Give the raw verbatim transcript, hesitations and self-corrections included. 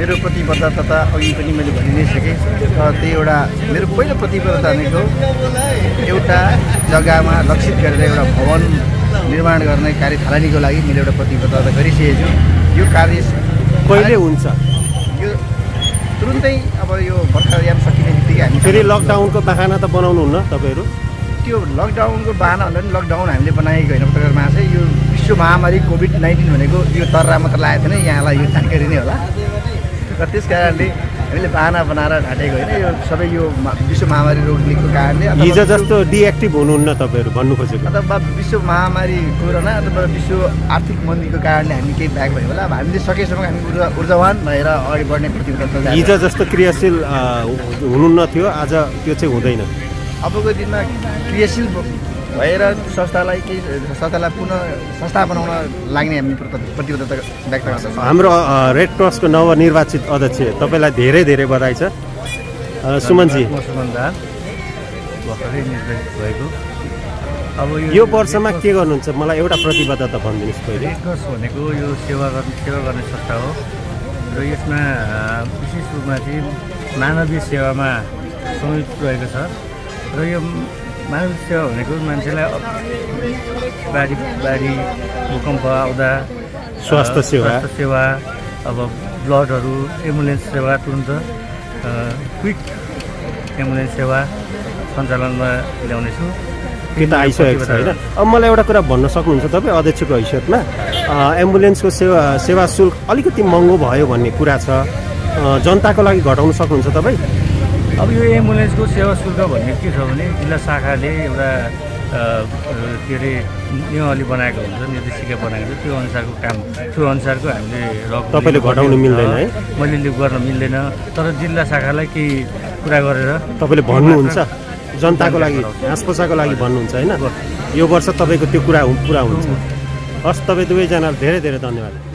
मेरो प्रतिबद्धता अघि पनि मैले भनि नै सके। त्यही एउटा मेरो पहिलो प्रतिबद्धता भनेको एउटा जग्गामा लक्षित गरेर एउटा भवन निर्माण गर्ने कार्य थालनीको लागि मैले एउटा प्रतिबद्धता गरिसकेको छु। यो कार्य कहिले हुन्छ? यो तुरुन्तै अब यो बर्खायाम सकिने बित्तिकै हामी फेरि लकडाउनको बहाना त बनाउनुहुन्न तपाईहरू? त्यो लकडाउनको बहाना भन्दा पनि लकडाउन हामीले बनाएको होइन पत्रकार महाशय। यो विश्व महामारी कोभिड नाइन्टिन भनेको यो तर्रा मात्र लागेको थिएन, यहाँलाई यो जानकारी नै होला। र त्यस कारणले हामीले बहाना बनाएर ढाँटेको होइन, यो सबै यो विश्व महामारी रोगको कारणले। हिजो जस्तो डिएक्टिभ हुनुहुन्न तपाईँहरू भन्नु खोजेको? अथवा विश्व महामारी कोरोना अथवा विश्व आर्थिक मन्दीको कारणले हामी केही ब्याक भयो होला। अब हामीले सकेसम्म हामी ऊर्जा ऊर्जावान भएर अगाडि बढ्ने प्रतिबद्धता। हिजो जस्तो क्रियाशील हुनुहुन्न थियो, आज त्यो चाहिँ हुँदैन। अबको दिनमा क्रियाशील भएर संस्थालाई केही संस्थालाई पुनः संस्था बनाउन लाग्ने हामी प्रतिबद्धता व्यक्त गर्छौँ। हाम्रो रेड क्रसको नवनिर्वाचित अध्यक्ष, तपाईँलाई धेरै धेरै बधाई छ। सुमनजी, अब यो वर्षमा के गर्नुहुन्छ? मलाई एउटा प्रतिबद्धता भनिदिनुहोस् पहिले। रेड क्रस भनेको यो सेवा गर्ने सेवा गर्ने संस्था हो र यसमा विशेष रूपमा चाहिँ मानवीय सेवामा संयुक्त रहेको छ। र यो मानव सेवा भनेको मान्छेलाई बाढी बाढी भूकम्प आउँदा स्वास्थ्य सेवा सेवा अब ब्लडहरू, एम्बुलेन्स सेवा, तुरन्त क्विक एम्बुलेन्स सेवा सञ्चालनमा ल्याउने छु। त्यो त आइसकेको छ होइन? अब मलाई एउटा कुरा भन्न सक्नुहुन्छ तपाईँ अध्यक्षको हैसियतमा? एम्बुलेन्सको सेवा सेवा शुल्क अलिकति महँगो भयो भन्ने कुरा छ, जनताको लागि घटाउन सक्नुहुन्छ तपाईँ? अब यो एम्बुलेन्सको सेवा शुल्क भन्ने के छ भने जिल्ला शाखाले एउटा के अरे नियमावली बनाएको हुन्छ, निर्देशिका बनाएको हुन्छ, त्यो अनुसारको काम त्यो अनुसारको हामीले रकम। तपाईँले घटाउनु मिल्दैन है? मैले गर्न मिल्दैन, तर जिल्ला शाखालाई केही कुरा गरेर। तपाईँले भन्नुहुन्छ जनताको लागि घाँसपोसाको लागि भन्नुहुन्छ होइन? यो वर्ष तपाईँको त्यो कुरा पुरा हुन्छ। हस्, तपाईँ दुवैजनालाई धेरै धेरै धन्यवाद।